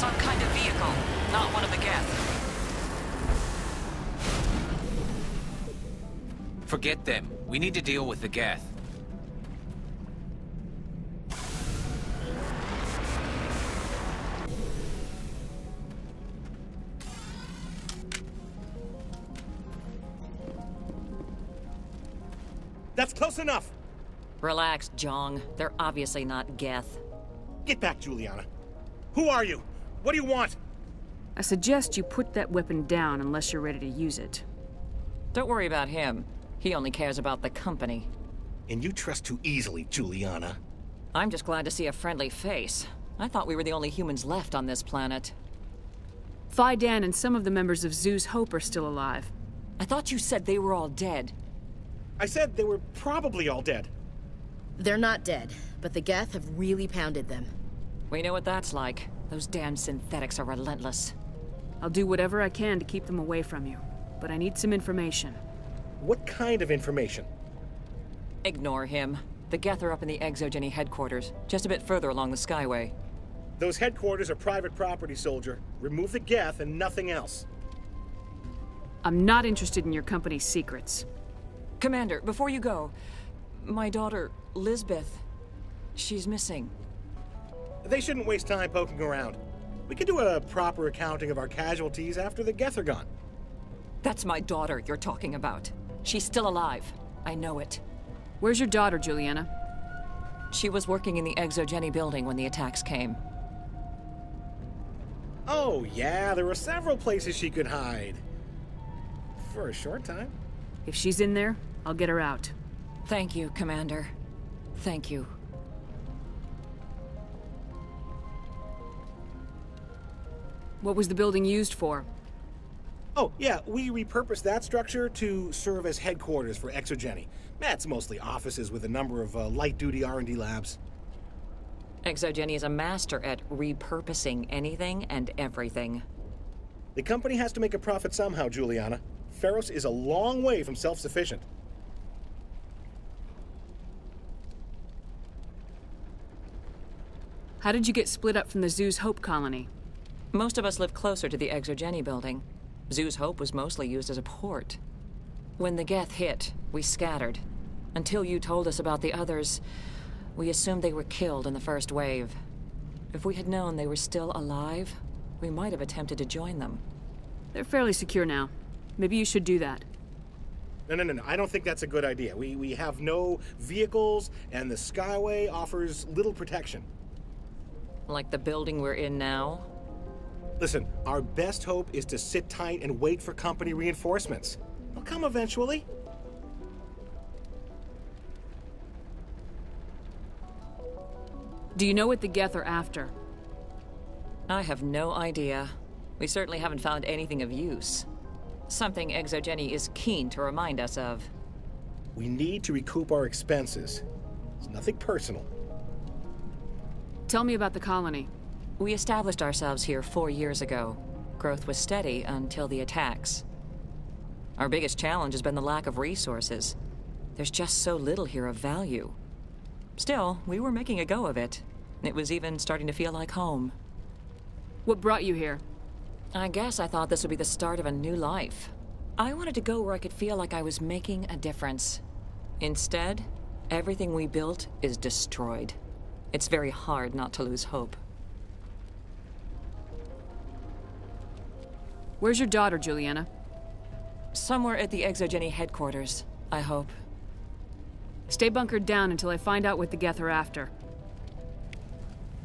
some kind of vehicle, not one of the Geth. Forget them. We need to deal with the Geth. That's close enough! Relax, Zhang. They're obviously not Geth. Get back, Juliana. Who are you? What do you want? I suggest you put that weapon down unless you're ready to use it. Don't worry about him. He only cares about the company. And you trust too easily, Juliana. I'm just glad to see a friendly face. I thought we were the only humans left on this planet. Fai Dan and some of the members of Zhu's Hope are still alive. I thought you said they were all dead. I said they were probably all dead. They're not dead, but the Geth have really pounded them. We know what that's like. Those damn synthetics are relentless. I'll do whatever I can to keep them away from you, but I need some information. What kind of information? Ignore him. The Geth are up in the ExoGeni headquarters, just a bit further along the Skyway. Those headquarters are private property, soldier. Remove the Geth and nothing else. I'm not interested in your company's secrets. Commander, before you go, my daughter, Lizbeth, she's missing. They shouldn't waste time poking around. We could do a proper accounting of our casualties after the Geth are gone. That's my daughter you're talking about. She's still alive. I know it. Where's your daughter, Juliana? She was working in the ExoGeni building when the attacks came. Oh, yeah, there were several places she could hide. For a short time. If she's in there, I'll get her out. Thank you, Commander. Thank you. What was the building used for? Oh, yeah, we repurposed that structure to serve as headquarters for ExoGeni. That's mostly offices with a number of light-duty R&D labs. ExoGeni is a master at repurposing anything and everything. The company has to make a profit somehow, Juliana. Pharos is a long way from self-sufficient. How did you get split up from the Zhu's Hope colony? Most of us live closer to the ExoGeni building. Zhu's Hope was mostly used as a port. When the Geth hit, we scattered. Until you told us about the others, we assumed they were killed in the first wave. If we had known they were still alive, we might have attempted to join them. They're fairly secure now. Maybe you should do that. No. I don't think that's a good idea. We have no vehicles, and the Skyway offers little protection. Like the building we're in now? Listen, our best hope is to sit tight and wait for company reinforcements. They'll come eventually. Do you know what the Geth are after? I have no idea. We certainly haven't found anything of use. Something ExoGeni is keen to remind us of. We need to recoup our expenses. It's nothing personal. Tell me about the colony. We established ourselves here 4 years ago. Growth was steady until the attacks. Our biggest challenge has been the lack of resources. There's just so little here of value. Still, we were making a go of it. It was even starting to feel like home. What brought you here? I guess I thought this would be the start of a new life. I wanted to go where I could feel like I was making a difference. Instead, everything we built is destroyed. It's very hard not to lose hope. Where's your daughter, Juliana? Somewhere at the ExoGeni headquarters, I hope. Stay bunkered down until I find out what the Geth are after.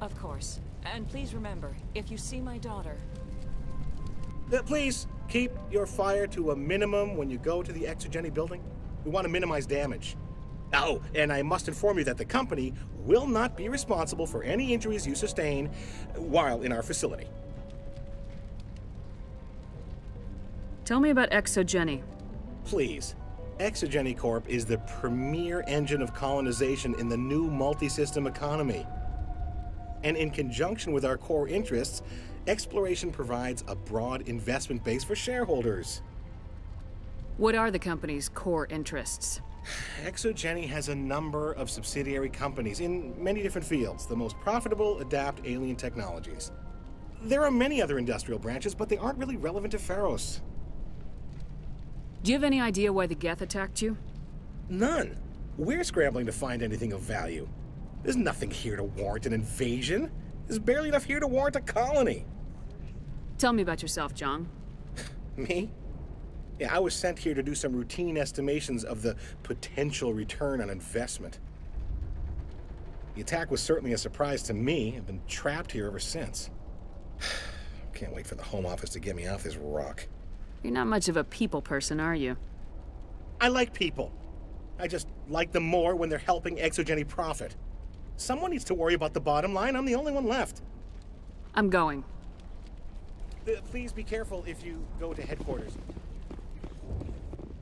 Of course. And please remember, if you see my daughter... Please, keep your fire to a minimum when you go to the ExoGeni building. We want to minimize damage. Oh, and I must inform you that the company will not be responsible for any injuries you sustain while in our facility. Tell me about ExoGeni. Please. ExoGeni Corp is the premier engine of colonization in the new multi-system economy. And in conjunction with our core interests, exploration provides a broad investment base for shareholders. What are the company's core interests? ExoGeni has a number of subsidiary companies in many different fields. The most profitable adapt alien technologies. There are many other industrial branches, but they aren't really relevant to Pharos. Do you have any idea why the Geth attacked you? None. We're scrambling to find anything of value. There's nothing here to warrant an invasion. There's barely enough here to warrant a colony. Tell me about yourself, Zhang. Me? Yeah, I was sent here to do some routine estimations of the potential return on investment. The attack was certainly a surprise to me. I've been trapped here ever since. Can't wait for the Home Office to get me off this rock. You're not much of a people person, are you? I like people. I just like them more when they're helping ExoGeni profit. Someone needs to worry about the bottom line. I'm the only one left. I'm going. Please be careful if you go to headquarters.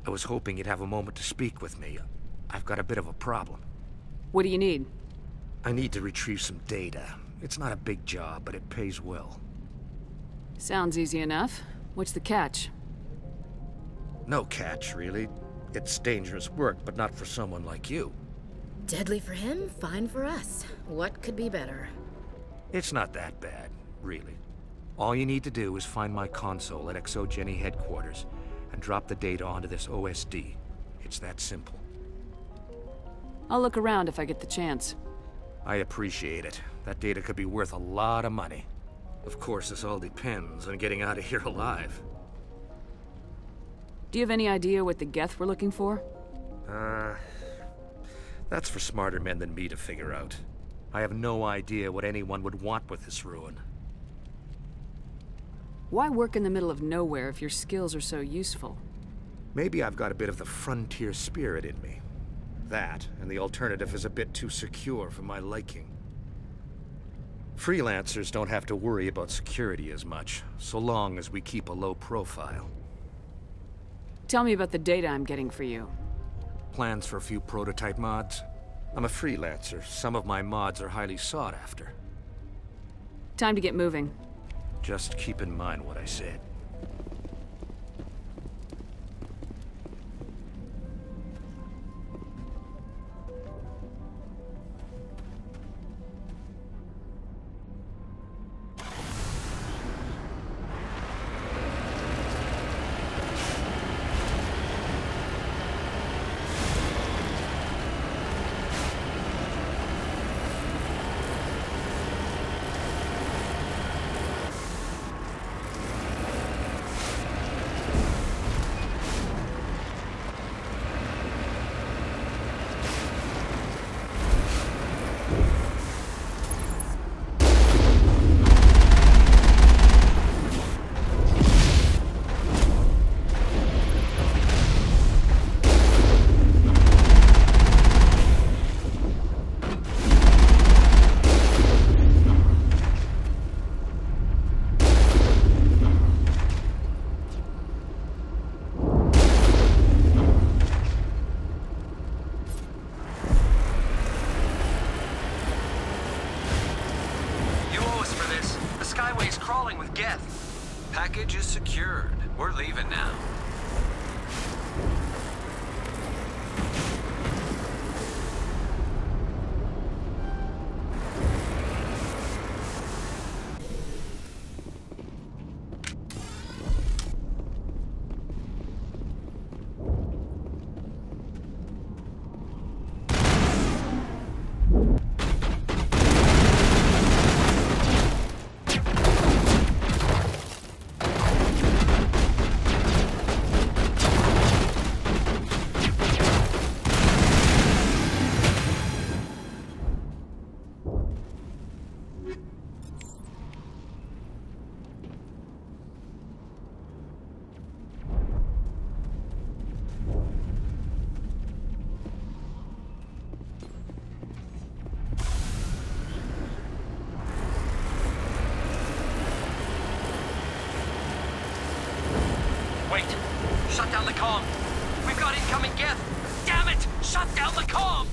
I was hoping you'd have a moment to speak with me. I've got a bit of a problem. What do you need? I need to retrieve some data. It's not a big job, but it pays well. Sounds easy enough. What's the catch? No catch, really. It's dangerous work, but not for someone like you. Deadly for him, fine for us. What could be better? It's not that bad, really. All you need to do is find my console at ExoGeni headquarters and drop the data onto this OSD. It's that simple. I'll look around if I get the chance. I appreciate it. That data could be worth a lot of money. Of course, this all depends on getting out of here alive. Do you have any idea what the Geth were looking for? That's for smarter men than me to figure out. I have no idea what anyone would want with this ruin. Why work in the middle of nowhere if your skills are so useful? Maybe I've got a bit of the frontier spirit in me. That, and the alternative is a bit too secure for my liking. Freelancers don't have to worry about security as much, so long as we keep a low profile. Tell me about the data I'm getting for you. Plans for a few prototype mods? I'm a freelancer. Some of my mods are highly sought after. Time to get moving. Just keep in mind what I said. Shut down the comm! We've got incoming Geth! Damn it! Shut down the comm!